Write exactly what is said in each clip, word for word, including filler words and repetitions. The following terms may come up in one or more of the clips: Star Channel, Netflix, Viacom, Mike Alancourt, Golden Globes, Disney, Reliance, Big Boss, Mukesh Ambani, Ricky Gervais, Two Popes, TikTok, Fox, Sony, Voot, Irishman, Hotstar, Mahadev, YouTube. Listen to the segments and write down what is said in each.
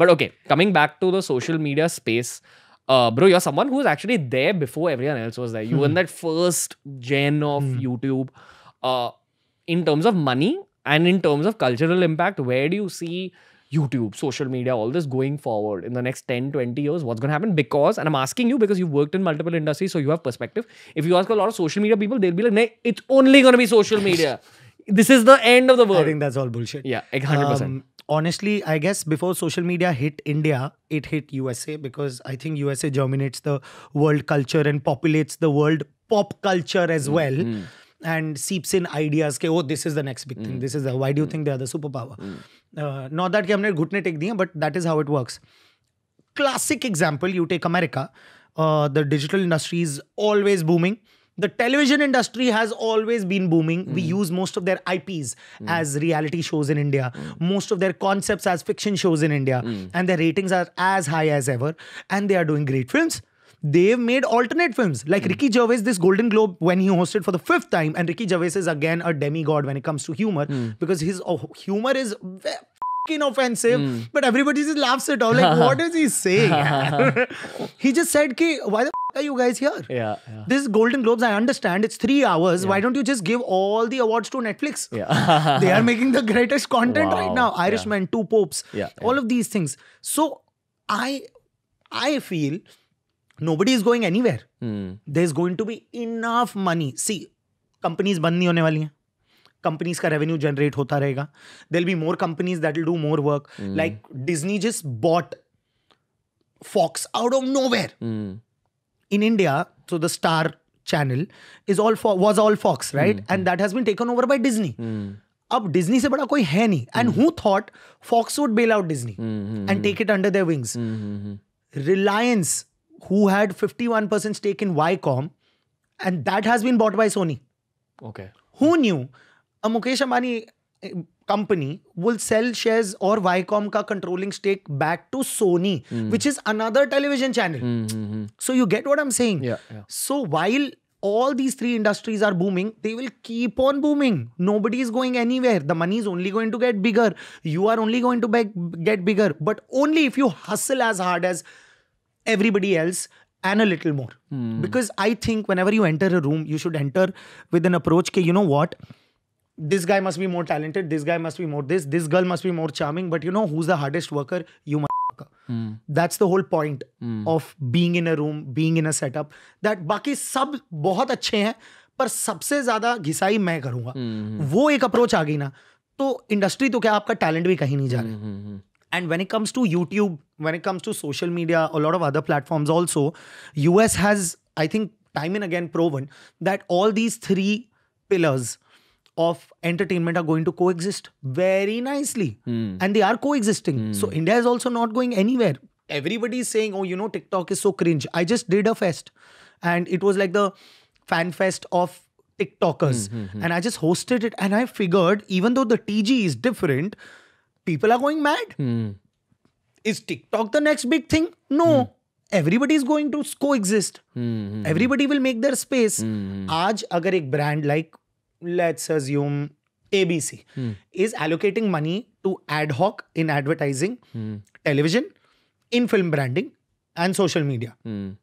But okay, coming back to the social media space, uh, bro, you're someone who's actually there before everyone else was there. You hmm. were in that first gen of hmm. YouTube. Uh, in terms of money and in terms of cultural impact, where do you see YouTube, social media, all this going forward in the next ten, twenty years? What's going to happen? Because, and I'm asking you because you've worked in multiple industries, so you have perspective. If you ask a lot of social media people, they'll be like, "Nay, it's only going to be social media. This is the end of the world." I think that's all bullshit. Yeah, like one hundred percent. Um, honestly, I guess before social media hit India, it hit U S A, because I think U S A dominates the world culture and populates the world pop culture as well. Mm-hmm. And seeps in ideas ke, oh, this is the next big mm. thing. This is the, why do you mm. think they are the superpower? Mm. Uh, not that ke humne ghutne tek diye, but that is how it works. Classic example, you take America. Uh, the digital industry is always booming. The television industry has always been booming. Mm. We use most of their I Ps mm. as reality shows in India. Mm. Most of their concepts as fiction shows in India. Mm. And their ratings are as high as ever. And they are doing great films. They've made alternate films. Like mm. Ricky Gervais, this Golden Globe, when he hosted for the fifth time, and Ricky Gervais is again a demigod when it comes to humor, mm. because his oh, humor is f***ing offensive, mm. but everybody just laughs at all. Like, what is he saying? He just said, ki, why the f*** are you guys here? Yeah, yeah. This is Golden Globes, I understand. It's three hours. Yeah. Why don't you just give all the awards to Netflix? Yeah. They are making the greatest content wow. right now. Irishman, yeah. Two Popes, yeah, yeah. all of these things. So, I, I feel... nobody is going anywhere. Mm. There's going to be enough money. See, companies band nahi hone wali hain. Companies ka revenue generate hota rahega. There'll be more companies that will do more work. Mm. Like Disney just bought Fox out of nowhere. Mm. In India, so the Star Channel is all for, was all Fox, right? Mm. And that has been taken over by Disney. Mm. Ab Disney se bada koi hai nahi. And mm. who thought Fox would bail out Disney mm-hmm. and take it under their wings? Mm-hmm. Reliance, who had fifty-one percent stake in Viacom, and that has been bought by Sony. Okay. Who knew a Mukesh Ambani company will sell shares or Viacom ka controlling stake back to Sony, mm. which is another television channel. Mm-hmm. So you get what I'm saying? Yeah, yeah. So while all these three industries are booming, they will keep on booming. Nobody is going anywhere. The money is only going to get bigger. You are only going to get bigger. But only if you hustle as hard as everybody else and a little more. Hmm. Because I think whenever you enter a room, you should enter with an approach ke, you know what, this guy must be more talented, this guy must be more this, this girl must be more charming, but you know who's the hardest worker? You motherfucker. Hmm. That's the whole point hmm. of being in a room, being in a setup. That baki sab bahut achhe hain, par sabse zyada ghisai main karunga. Hmm. Wo ek approach aa gayi na, to industry to kya, aapka talent bhi kahin nahi ja raha. Hmm. And when it comes to YouTube, when it comes to social media, a lot of other platforms also, U S has, I think, time and again proven that all these three pillars of entertainment are going to coexist very nicely. Mm. And they are coexisting. Mm. So India is also not going anywhere. Everybody is saying, oh, you know, TikTok is so cringe. I just did a fest and it was like the fan fest of TikTokers. Mm, mm, mm. And I just hosted it and I figured, even though the T G is different, people are going mad. Mm. Is TikTok the next big thing? No. Mm. Everybody is going to coexist. Mm-hmm. Everybody will make their space. Mm-hmm. Aaj agar ek brand like, let's assume A B C, mm. is allocating money to ad hoc in advertising, mm. television, in film branding and social media. Mm.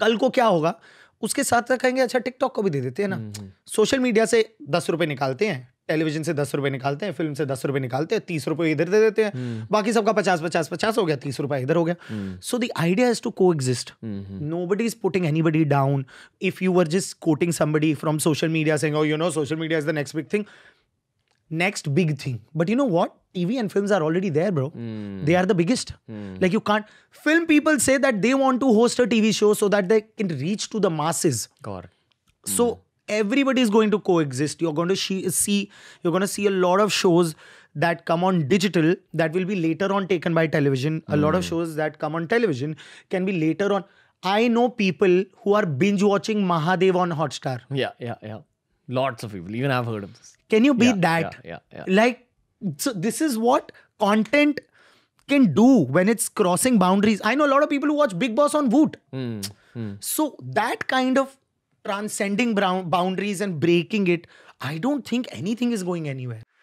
Kal ko kya hoga? Uske saath rakhenge, acha TikTok ko bhi de dete hai na. Mm-hmm. Social media se ten rupees nikalte hain. Television से दस रुपए निकालते हैं, film से दस रुपए निकालते हैं, तीस रुपए इधर दे देते हैं, hmm. बाकी सबका पचास पचास पचास हो गया, तीस रुपए इधर हो गया. So the idea is to coexist. Nobody is putting anybody down. If you were just quoting somebody from social media saying, you know, social media is the next big thing, next big thing. But you know what? T V and films are already there, bro. Mm. They are the biggest. Mm. Like you can't. Film people say that they want to host a T V show so that they can reach to the masses. God. So. Mm. Everybody is going to coexist. You're going to see, you're going to see a lot of shows that come on digital that will be later on taken by television. A mm. lot of shows that come on television can be later on. I know people who are binge watching Mahadev on Hotstar. Yeah, yeah, yeah. Lots of people. Even I've heard of this. Can you beat yeah, that? Yeah, yeah, yeah. Like, so this is what content can do when it's crossing boundaries. I know a lot of people who watch Big Boss on Voot. Mm. Mm. So that kind of transcending boundaries and breaking it, I don't think anything is going anywhere.